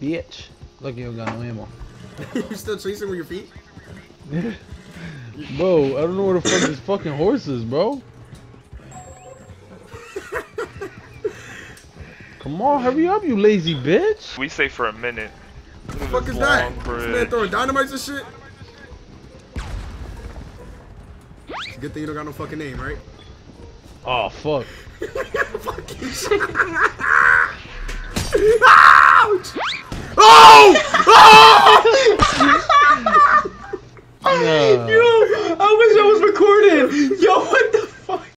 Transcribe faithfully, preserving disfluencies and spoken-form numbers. Bitch. Look, you got no ammo. You still chasing with your feet? Bro, I don't know where the fuck this fucking horse is, bro. Come on, hurry up, you lazy bitch. We say for a minute. What the fuck is that? This man throwing dynamites and shit? It's a good thing you don't got no fucking name, right? Oh, fuck. Fucking shit. Ouch! Oh! Oh! Nah. Yo, I wish I was recorded. Yo, what